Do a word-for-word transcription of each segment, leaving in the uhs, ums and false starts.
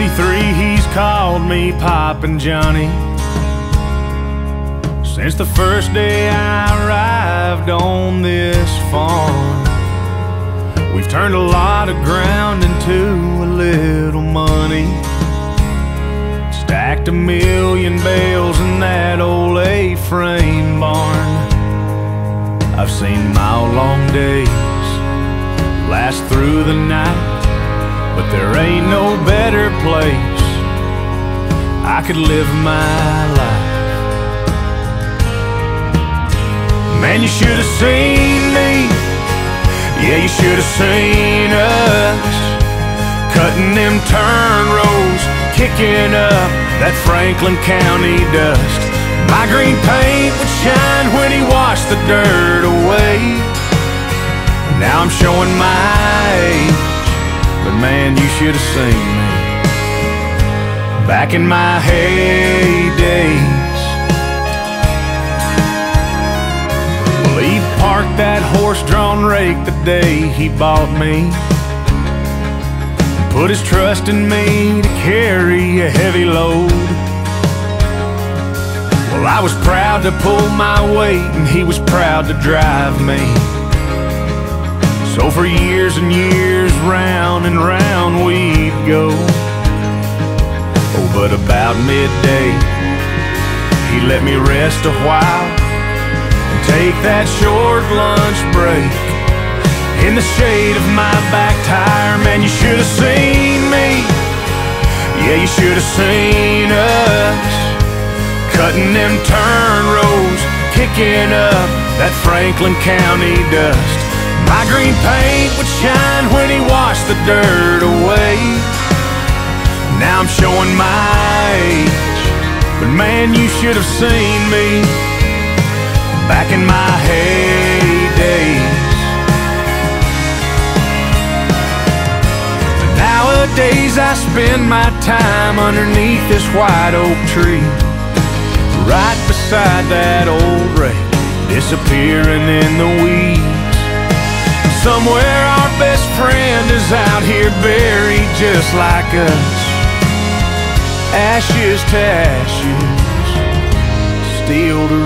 fifty-three, he's called me Poppin' Johnny. Since the first day I arrived on this farm, we've turned a lot of ground into a little money. Stacked a million bales in that old A-frame barn. I've seen mile-long days last through the night, but there ain't no better place I could live my life. Man, you should have seen me. Yeah, you should have seen us cutting them turn rows, kicking up that Franklin County dust. My green paint would shine when he washed the dirt away. Now I'm showing my age, but man, you should have seen me back in my heydays. Well, he parked that horse-drawn rake the day he bought me, put his trust in me to carry a heavy load. Well, I was proud to pull my weight, and he was proud to drive me. So for years and years, round and round we'd go. Oh, but about midday, he let me rest a while and take that short lunch break in the shade of my back tire. Man, you should have seen me. Yeah, you should have seen us cutting them turn rows, kicking up that Franklin County dust. My green paint would shine when he washed the dirt away. Now I'm showing my age, but man, you should have seen me back in my heydays. But nowadays I spend my time underneath this white oak tree, right beside that old rake, disappearing in the weeds. Somewhere our best friend is out here buried just like us. Ashes to ashes, steel to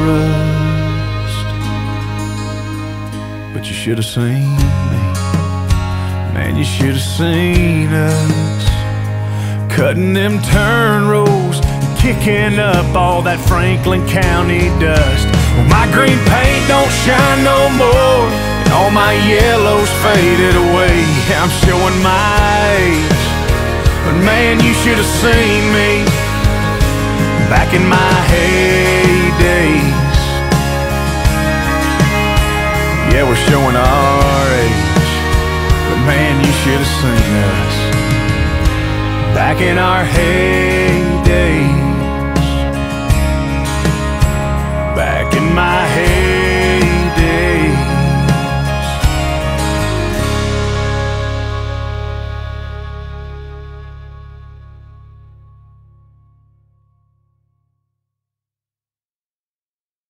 rust. But you should have seen me. Man, you should have seen us cutting them turn rows, kicking up all that Franklin County dust. Well, my green paint don't shine no more, all my yellows faded away. I'm showing my age, but man, you should have seen me back in my heydays. Yeah, we're showing our age, but man, you should have seen us back in our heydays. Back in my heydays.